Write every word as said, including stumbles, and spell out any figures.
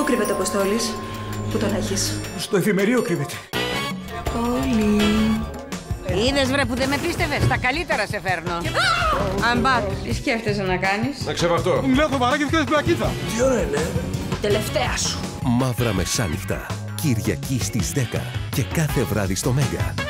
Πού κρύβεται ο Αποστόλης? Πού τον έχεις? Στο εφημερίο κρύβεται. Όλοι. Είδες βρε που δεν με πίστευες, τα καλύτερα σε φέρνω. I'm back. Τι σκέφτεσαι να κάνεις? Να ξεβαστώ. Μιλάω σοβαρά και βγαίνεις πλακίτσα. Τι ώρα είναι? Τελευταία σου. Μαύρα Μεσάνυχτα. Κυριακή στις δέκα και κάθε βράδυ στο Μέγα.